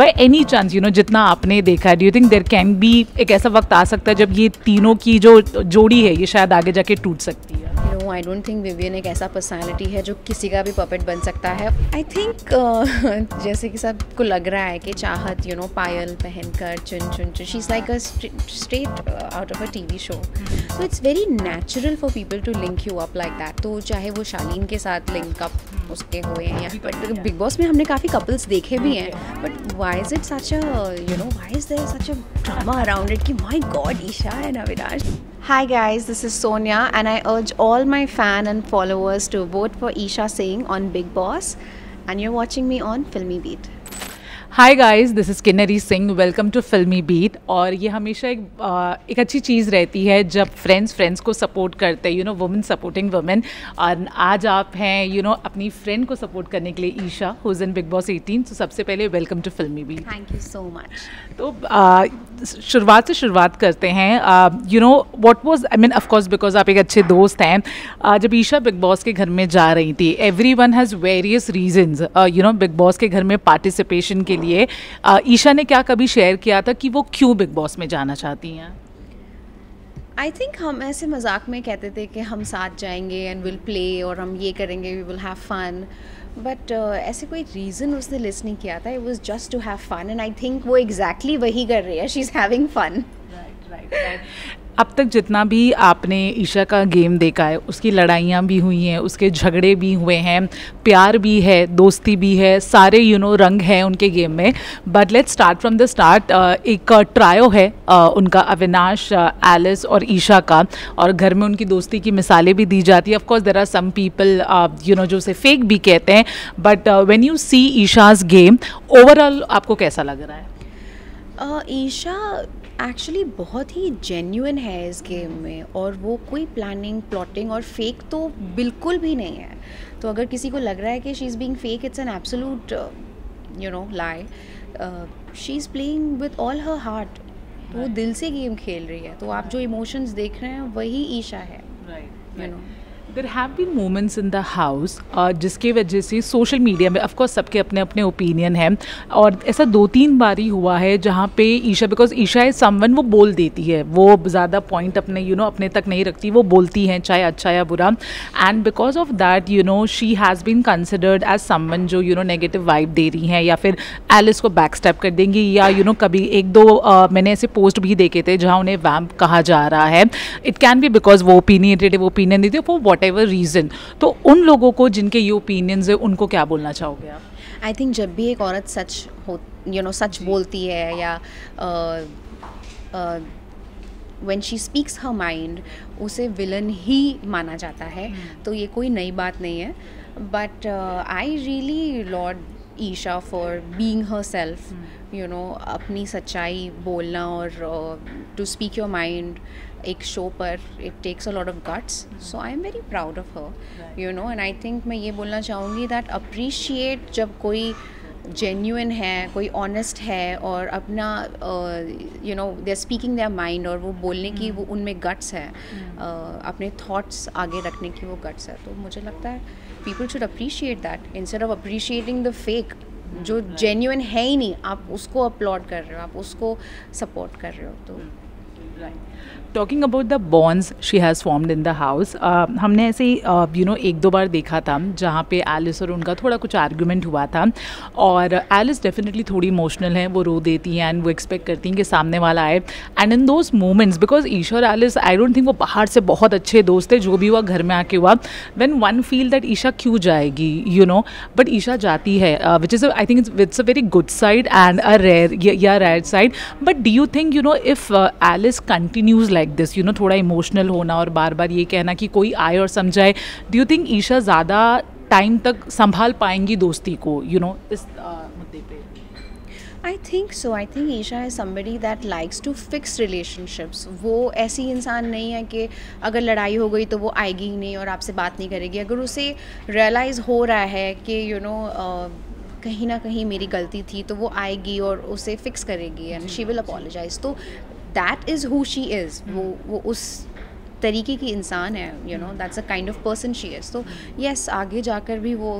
Bye any chance you know जितना आपने देखा है, do you think there can be एक ऐसा वक्त आ सकता है जब ये तीनों की जो जोड़ी है ये शायद आगे जाके टूट सकती है? No, I don't think Vivian एक ऐसा पर्सनैलिटी है जो किसी का भी पपेट बन सकता है। आई थिंक जैसे कि सबको लग रहा है कि चाहत यू नो पायल पहनकर चुन चुन चुन, she is like a straight out of a TV show, so it's very natural for people to link you up like that. तो चाहे वो शालीन के साथ लिंक अप उसके हुए हैं या बट बिग बॉस में हमने काफ़ी कपल्स देखे भी हैं, but why is it such a you know why is there such a drama around it कि my God Isha and Avinash. Hi guys, this is Sonyaa and I urge all my fan and followers to vote for Eisha Singh on Bigg Boss and you're watching me on Filmibeat. Hi guys, this is Kinri Singh, welcome to Filmibeat. और ये हमेशा एक अच्छी चीज़ रहती है जब friends को support करते हैं, you know women supporting women. और आज आप हैं यू नो अपनी फ्रेंड को सपोर्ट करने के लिए, Isha who's in Bigg Boss 18। तो सबसे पहले welcome to Filmibeat. Thank you so much. तो शुरुआत से शुरुआत करते हैं, you know what was I mean, of course because आप एक अच्छे दोस्त हैं, जब ईशा बिग बॉस के घर में जा रही थी, everyone has various reasons you know Bigg Boss के घर में पार्टिसिपेशन के लिए, ईशा ने क्या कभी शेयर किया था कि वो क्यों बिग बॉस में जाना चाहती हैं? आई थिंक हम ऐसे मजाक में कहते थे कि हम साथ जाएंगे एंड विल प्ले और हम ये करेंगे, we will have fun, but ऐसे कोई रीज़न उसने लिस्ट नहीं किया था। It was just to have fun and I think वो एग्जैक्टली वही कर रही है, शी इज़ हैविंग फन। अब तक जितना भी आपने ईशा का गेम देखा है, उसकी लड़ाइयाँ भी हुई हैं, उसके झगड़े भी हुए हैं, प्यार भी है, दोस्ती भी है, सारे यू नो रंग हैं उनके गेम में। But let's start from the start. एक ट्रायो है उनका, अविनाश, एलिस और ईशा का, और घर में उनकी दोस्ती की मिसालें भी दी जाती है। Of course there are some people you know जो उसे फेक भी कहते हैं, but when you see Isha's game overall आपको कैसा लग रहा है? ईशा एक्चुअली बहुत ही जेन्युइन है इस गेम में, और वो कोई प्लानिंग प्लॉटिंग और फेक तो बिल्कुल भी नहीं है। तो अगर किसी को लग रहा है कि she is being fake, it's an absolute you know lie. She is playing with all her heart, वो दिल से गेम खेल रही है। तो आप जो इमोशंस देख रहे हैं वही ईशा है, you know. There have been moments in the house जिसके वजह से सोशल मीडिया में ऑफकोर्स सबके अपने अपने ओपिनियन हैं, और ऐसा 2-3 बार ही हुआ है जहाँ पे Isha, because Isha is someone, वो बोल देती है, वो ज़्यादा पॉइंट अपने यू नो अपने तक नहीं रखती, वो बोलती हैं चाहे अच्छा या बुरा। And because of that you know she has been considered as someone जो यू नो नेगेटिव वाइब दे रही हैं, या फिर एलिस को बैक स्टेप कर देंगी, या यू नो कभी 1-2 मैंने ऐसे पोस्ट भी देखे थे जहाँ उन्हें वैम्प कहा जा रहा है। इट कैन बी बिकॉज वो ओपिनियटेटिव ओपिनियन देती है वो whatever reason। तो उन लोगों को जिनके ये opinions है उनको क्या बोलना चाहोगे आप? I think जब भी एक औरत सच हो you know सच बोलती है या when she speaks her mind उसे विलन ही माना जाता है, तो ये कोई नई बात नहीं है। But I really laud Isha for being herself, you know अपनी सच्चाई बोलना और to speak your mind एक शो पर, it takes a lot of guts, so I am very proud of her you know. And I think मैं ये बोलना चाहूँगी दैट अप्रिशिएट जब कोई जेन्युइन है, कोई ऑनेस्ट है और अपना you know they are speaking their mind, और वो बोलने की वो उनमें गट्स है, अपने थाट्स आगे रखने की वो गट्स है, तो मुझे लगता है people should appreciate that instead of appreciating the fake. जो जेन्युइन है ही नहीं, आप उसको अपलॉड कर रहे हो, आप उसको सपोर्ट कर रहे हो, तो talking about the bonds she has formed in the house, हमने ऐसे ही यू नो 1-2 बार देखा था जहाँ पे एलिस और उनका थोड़ा कुछ आर्ग्यूमेंट हुआ था, और एलिस डेफिनेटली थोड़ी इमोशनल है, वो रो देती हैं एंड वो एक्सपेक्ट करती हैं कि सामने वाला आए। And in those moments, because Isha और एलिस आई डोंट थिंक वो बाहर से बहुत अच्छे दोस्त थे, जो भी हुआ घर में आके हुआ, when one feel that Isha क्यों जाएगी यू नो, बट ईशा जाती है, which is I think it's a very good side and a rare या rare side. But do you think you know if Alice continues like this you know थोड़ा emotional होना और बार बार ये कहना कि कोई आए और समझाए, डू यू थिंक ईशा ज़्यादा टाइम तक संभाल पाएंगी दोस्ती को यू नो इस मुद्दे पे? I think so, I think Isha is somebody that likes to fix relationships. वो ऐसी इंसान नहीं है कि अगर लड़ाई हो गई तो वो आएगी ही नहीं और आपसे बात नहीं करेगी। अगर उसे रियलाइज़ हो रहा है कि यू नो कहीं ना कहीं मेरी गलती थी, तो वो आएगी और उसे फिक्स करेगी एंड शी विल अपोलोजाइज। तो That is who she is. वो उस तरीके की इंसान है, you know, that's the kind of person she is. So yes, आगे जाकर भी वो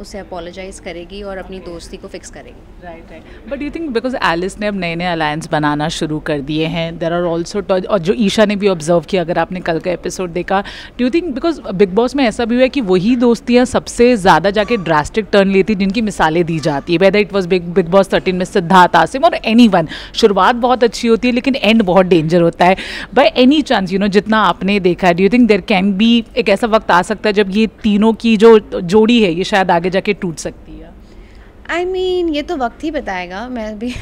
उसे अपॉलोजाइज करेगी और अपनी दोस्ती को फिक्स करेगी. Right right. But you think because Alice ने अब नए नए अलायंस बनाना शुरू कर दिए हैं, देर आर ऑल्सो, और जो ईशा ने भी ऑब्जर्व किया अगर आपने कल का एपिसोड देखा, do you think because Bigg Boss में ऐसा भी हुआ है कि वही दोस्तियाँ सबसे ज़्यादा जाके ड्रास्टिक टर्न लेती जिनकी मिसालें दी जाती है, whether it was Bigg Boss 13 में सिद्धार्थ आसिम और एनी वन, शुरुआत बहुत अच्छी होती है लेकिन एंड बहुत डेंजर होता है. By any chance you know जितना आपने देखा, do you think there can be एक ऐसा वक्त आ सकता है जब ये तीनों की जो जोड़ी है ये शायद आगे जाके टूट सकती है? आई मीन ये तो वक्त ही बताएगा. मैं भी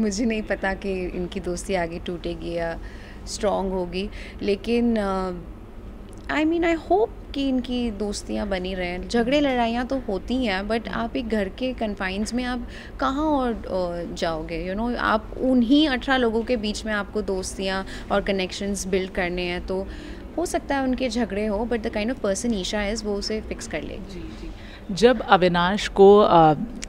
मुझे नहीं पता कि इनकी दोस्ती आगे टूटेगी या स्ट्रॉन्ग होगी, लेकिन आई मीन आई होप कि इनकी दोस्तियाँ बनी रहें. झगड़े लड़ाइयाँ तो होती हैं, बट आप एक घर के कन्फाइंस में आप कहाँ और जाओगे, यू नो आप उन्हीं 18 लोगों के बीच में आपको दोस्तियाँ और कनेक्शंस बिल्ड करने हैं, तो हो सकता है उनके झगड़े हो, but the kind of person Isha is वो उसे फिक्स कर लेगी. जब अविनाश को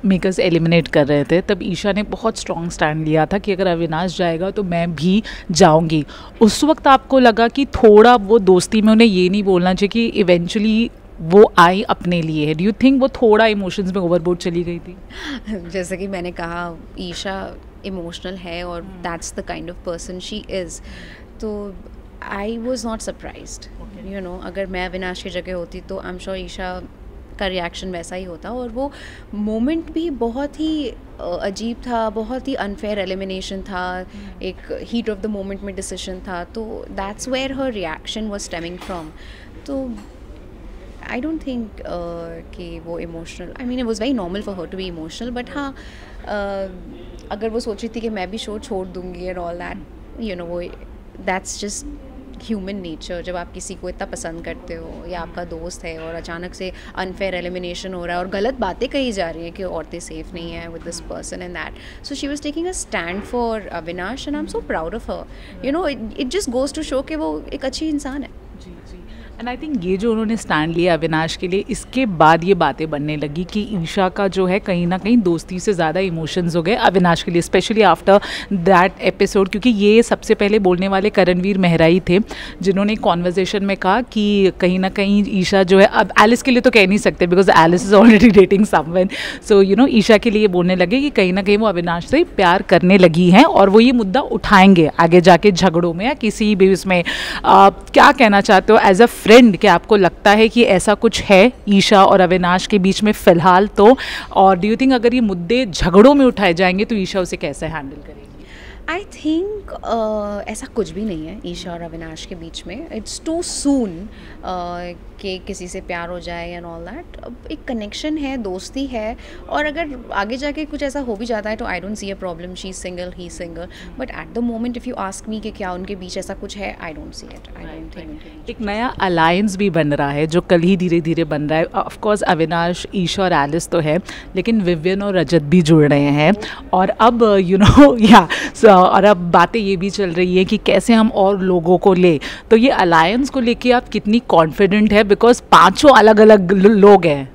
मेकर्स एलिमिनेट कर रहे थे तब ईशा ने बहुत स्ट्रॉन्ग स्टैंड लिया था कि अगर अविनाश जाएगा तो मैं भी जाऊंगी. उस वक्त आपको लगा कि थोड़ा वो दोस्ती में उन्हें ये नहीं बोलना चाहिए कि इवेंचुअली वो आई अपने लिए है, डू यू थिंक वो थोड़ा इमोशंस में ओवरबोर्ड चली गई थी? जैसे कि मैंने कहा ईशा इमोशनल है और that's the kind of person she is, तो I was not surprise. You know अगर मैं अविनाश की जगह होती तो आई एम श्योर ईशा का रिएक्शन वैसा ही होता, और वो मोमेंट भी बहुत ही अजीब था, बहुत ही अनफेयर एलिमिनेशन था, एक हीट ऑफ द मोमेंट में डिसीजन था, तो that's where her reaction was stemming from. तो आई डोंट थिंक कि वो emotional, I mean it was very normal for her to be emotional, but हाँ अगर वो सोच रही थी कि मैं भी शो छोड़ दूंगी and all that, you know वो दैट्स जस्ट ह्यूमन नेचर. जब आप किसी को इतना पसंद करते हो या आपका दोस्त है और अचानक से अनफेयर एलिमिनेशन हो रहा है और गलत बातें कही जा रही हैं कि औरतें सेफ़ नहीं हैं with this person and that, so she was taking a stand for Avinash and I am so proud of her. You know it just goes to show कि वो एक अच्छी इंसान है. जी जी. एंड आई थिंक ये जो उन्होंने स्टैंड लिया अविनाश के लिए, इसके बाद ये बातें बनने लगी कि ईशा का जो है कहीं ना कहीं दोस्ती से ज़्यादा इमोशंस हो गए अविनाश के लिए, स्पेशली आफ्टर दैट एपिसोड, क्योंकि ये सबसे पहले बोलने वाले करणवीर मेहरा ही थे जिन्होंने कॉन्वर्जेशन में कहा कि कहीं ना कहीं ईशा जो है, अब एलिस के लिए तो कह नहीं सकते because Alice is already dating someone, so you know Isha के लिए बोलने लगे कि कहीं ना कहीं वो अविनाश से प्यार करने लगी हैं और वो ये मुद्दा उठाएंगे आगे जाके झगड़ों में या किसी भी उसमें. क्या कहना चाहते हो एज अ फ्रेंड, क्या आपको लगता है कि ऐसा कुछ है ईशा और अविनाश के बीच में फ़िलहाल तो, और डू यू थिंक अगर ये मुद्दे झगड़ों में उठाए जाएंगे तो ईशा उसे कैसे हैंडल करेगी? आई थिंक ऐसा कुछ भी नहीं है ईशा और अविनाश के बीच में. इट्स टू सून कि किसी से प्यार हो जाए एंड ऑल दैट. एक कनेक्शन है, दोस्ती है, और अगर आगे जाके कुछ ऐसा हो भी जाता है तो I don't see a problem. She is single, he is single, but at the moment if you ask me कि क्या उनके बीच ऐसा कुछ है, I don't see it. I don't think. एक नया अलायंस भी बन रहा है जो कल ही धीरे धीरे बन रहा है. ऑफकोर्स अविनाश, ईशा और एलिस तो है, लेकिन विवियन और रजत भी जुड़ रहे हैं, और अब यू नो या और अब बातें ये भी चल रही है कि कैसे हम और लोगों को ले, तो ये अलायंस को लेके आप कितनी कॉन्फिडेंट है बिकॉज पांचों अलग अलग लोग हैं?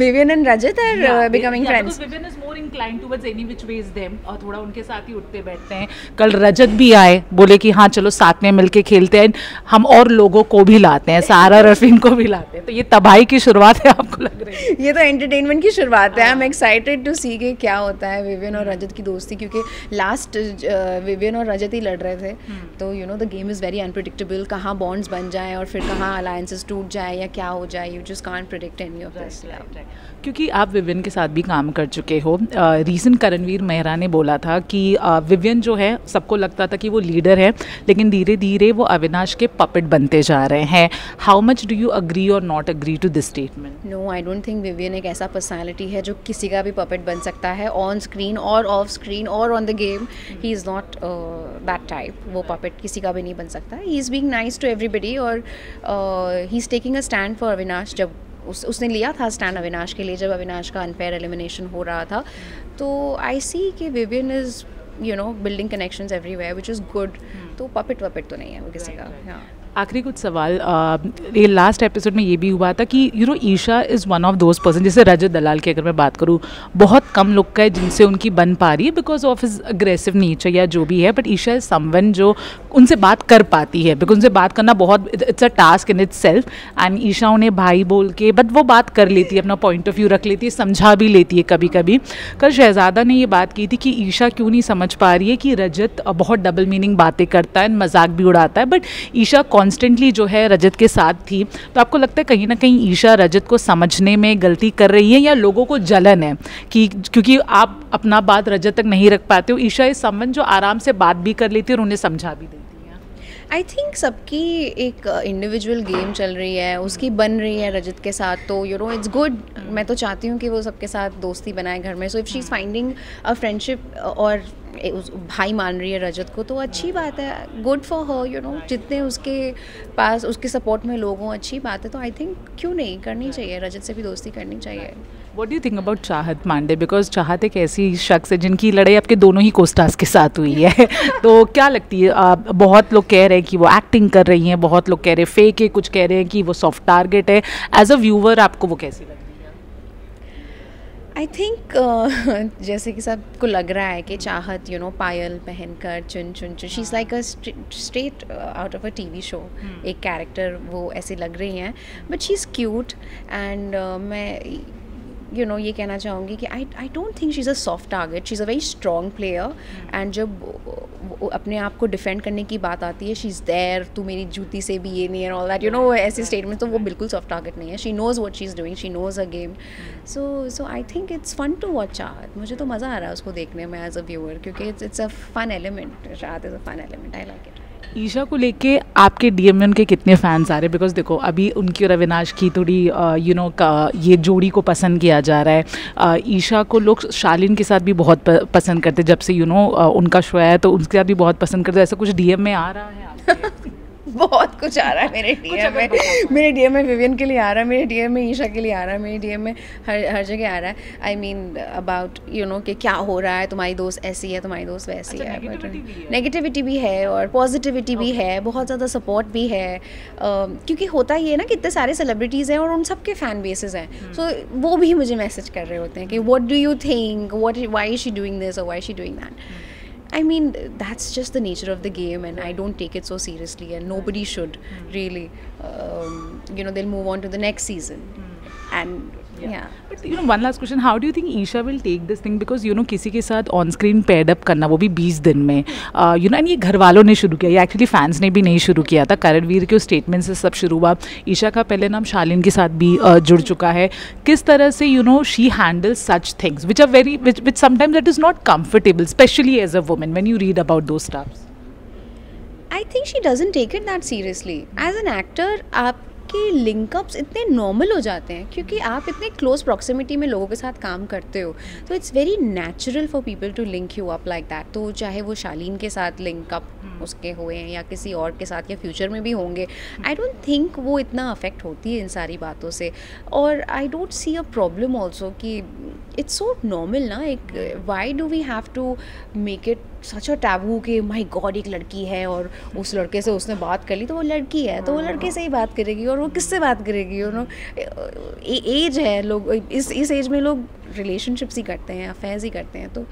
Vivian and Rajat are becoming friends. Because Vivian is more inclined towards any which ways them, और थोड़ा उनके साथ ही उठते बैठते हैं. कल रजत भी आए, बोले कि हाँ चलो साथ में मिलके खेलते हैं, हम और लोगों को भी लाते हैं, सारा रफीन को भी लाते हैं. तो ये तबाही की शुरुआत है आपको लग रही है? ये तो एंटरटेनमेंट की शुरुआत है. I am excited to see के क्या होता है Vivian और रजत की दोस्ती, क्योंकि लास्ट Vivian और रजत ही लड़ रहे थे, तो you know the game is very unpredictable. कहाँ बॉन्ड्स बन जाए और फिर कहाँ अलायंसेस टूट जाए या क्या हो जाए, you just can't predict any of this. क्योंकि आप विवियन के साथ भी काम कर चुके हो. रीसेंट करणवीर मेहरा ने बोला था कि विवियन जो है सबको लगता था कि वो लीडर है, लेकिन धीरे धीरे वो अविनाश के पपेट बनते जा रहे हैं. How much do you agree और not agree to this statement? No, I don't think Vivian एक ऐसा पर्सनैलिटी है जो किसी का भी पपेट बन सकता है, ऑन स्क्रीन और ऑफ स्क्रीन और on the game. He is not that type. वो पपेट किसी का भी नहीं बन सकता. He is being nice to everybody और he is taking a stand for Avinash. जब उसने लिया था स्टैंड अविनाश के लिए जब अविनाश का अनफेयर एलिमिनेशन हो रहा था, तो आई सी कि Vivian is you know building connections everywhere which is good. तो पपेट तो नहीं है वो किसी का. आखिरी कुछ सवाल, ये लास्ट एपिसोड में ये भी हुआ था कि you know Isha is one of those person, जैसे रजत दलाल की अगर मैं बात करूँ, बहुत कम लोग का है जिनसे उनकी बन पा रही है because of his aggressive nature या जो भी है, बट ईशा इज़ समवन जो उनसे बात कर पाती है बिकॉज उनसे बात करना बहुत it's a task in itself, and Isha उन्हें भाई बोल के बट वो बात कर लेती है, अपना पॉइंट ऑफ व्यू रख लेती है, समझा भी लेती है कभी कभी। कल शहजादा ने ये बात की थी कि ईशा क्यों नहीं समझ पा रही है कि रजत बहुत डबल मीनिंग बातें करता है, मजाक भी उड़ाता है, बट ईशा कॉन्स्टेंटली जो है रजत के साथ थी। तो आपको लगता है कहीं ना कहीं ईशा रजत को समझने में गलती कर रही है या लोगों को जलन है कि क्योंकि आप अपना बात रजत तक नहीं रख पाते हो, ईशा इस संबंध जो आराम से बात भी कर लेती है और उन्हें समझा भी देती है? आई थिंक सबकी एक इंडिविजुअल गेम चल रही है, उसकी बन रही है रजत के साथ, तो यू नो इट्स गुड। मैं तो चाहती हूँ कि वो सबके साथ दोस्ती बनाए घर में, so if she is finding a friendship और भाई मान रही है रजत को तो अच्छी बात है, good for her, you know जितने उसके पास उसके सपोर्ट में लोग हों अच्छी बात है, तो आई थिंक क्यों नहीं करनी चाहिए, रजत से भी दोस्ती करनी चाहिए। What do you think about चाहत पांडे? Because चाहत एक ऐसी शख्स है जिनकी लड़ाई आपके दोनों ही कोस्टास के साथ हुई है तो क्या लगती है, बहुत लोग कह रहे हैं कि वो एक्टिंग कर रही हैं, बहुत लोग कह रहे हैं फेक है, कुछ कह रहे हैं कि वो सॉफ्ट टारगेट है, एज अ व्यूवर आपको वो कैसी लगती है? आई थिंक जैसे कि सबको लग रहा है कि चाहत यू नो पायल पहनकर चुन चुन चुन, she is like a straight out of a TV show एक कैरेक्टर वो ऐसे लग रही हैं, but she is cute and मैं यू नो ये कहना चाहूँगी कि I don't think she is a soft target, she is a very strong player and जब अपने आप को डिफेंड करने की बात आती है शी इज़ देयर, तू मेरी जूती से भी ये नहीं है ऑल दैट यू नो ऐसे स्टेटमेंट, तो वो बिल्कुल सॉफ्ट टारगेट नहीं है, she knows what she is doing, she knows a game, so I think it's fun to watch Chahat, मुझे तो मज़ा आ रहा है उसको देखने में एज अ व्यूअर क्योंकि it's a fun element, Chahat is a fun element, I like it. Isha को लेके आपके डीएम में उनके कितने फैंस आ रहे हैं? बिकॉज देखो अभी उनकी और अविनाश की थोड़ी यू नो ये जोड़ी को पसंद किया जा रहा है, ईशा को लोग शालिन के साथ भी बहुत पसंद करते, जब से यू नो उनका शो है तो उनके साथ भी बहुत पसंद करते, ऐसा कुछ डीएम में आ रहा है आपके? बहुत कुछ आ रहा है मेरे डीएम में, मेरे डीएम में विवियन के लिए आ रहा है, मेरे डीएम में ईशा के लिए आ रहा है, मेरे डीएम में हर जगह आ रहा है। I mean about you know कि क्या हो रहा है, तुम्हारी दोस्त ऐसी है, तुम्हारी दोस्त वैसी है, नेगेटिविटी भी है और पॉजिटिविटी भी है, बहुत ज़्यादा सपोर्ट भी है, क्योंकि होता ही है ना कि इतने सारे सेलिब्रिटीज़ हैं और उन सब के फ़ैन बेसेस हैं, सो वो भी मुझे मैसेज कर रहे होते हैं कि what do you think, what why is she doing this और why is she doing that. I mean that's just the nature of the game and I don't take it so seriously and nobody should really, you know they'll move on to the next season and yeah. But you know one last question, how do you think Isha will take this thing because you know किसी के साथ on screen paid up करना वो भी 20 दिन में you know, and ये घर वालों ने शुरू किया, ये एक्चुअली फैंस ने भी नहीं शुरू किया था, करणवीर के स्टेटमेंट से सब शुरू हुआ, ईशा का पहले नाम शालिन के साथ भी जुड़ चुका है, किस तरह से you know she handle such things which are very which sometimes that is not comfortable specially as a woman when you read about those stuffs? I think she doesn't take it that seriously as an actor, आप कि link-ups इतने normal हो जाते हैं क्योंकि आप इतने close proximity में लोगों के साथ काम करते हो, तो it's very natural for people to link you up like that, तो चाहे वो शालीन के साथ लिंकअप उसके हुए हैं या किसी और के साथ या फ्यूचर में भी होंगे, आई डोंट थिंक वो इतना अफेक्ट होती है इन सारी बातों से, और I don't see a problem also कि इट्स सो नॉर्मल ना, एक why do we have to make it such a taboo कि माय गॉड एक लड़की है और उस लड़के से उसने बात कर ली तो वो लड़की है तो वो लड़के से ही बात करेगी और वो किससे बात करेगी, यू नो एज है, लोग इस एज में लोग रिलेशनशिप्स ही करते हैं, अफेयर्स ही करते हैं, तो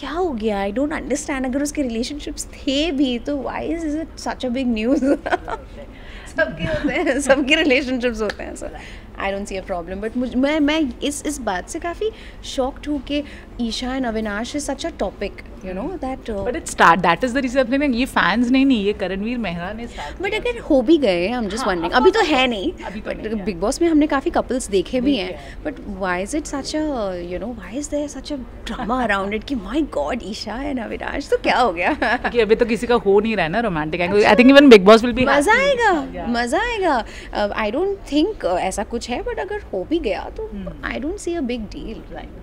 क्या हो गया, आई डोंट अंडरस्टैंड, अगर उसके रिलेशनशिप्स थे भी तो why is it such a big news, सबके होते हैं, सबके रिलेशनशिप्स होते हैं, sir I don't see a problem, but मैं इस बात से काफ़ी शॉक्ड हूँ कि Isha and Avinash is such a topic you know that, but it start that is the reason, ये फैंस नहीं ये करणवीर मेहरा ने, बट अगर हो भी गए आई एम जस्ट वंडरिंग, अभी तो है नहीं, बट बिग बॉस में हमने काफ़ी कपल्स देखे भी हैं, but why is it such a you know why is there such a drama around it कि my god Isha and Avinash, तो क्या हो गया कि अभी तो किसी का हो नहीं रहा है ना romantic angle, I think even Bigg Boss will be, मज़ा आएगा, आई डोंट थिंक ऐसा कुछ है, बट अगर हो भी गया तो I don't see a big deal.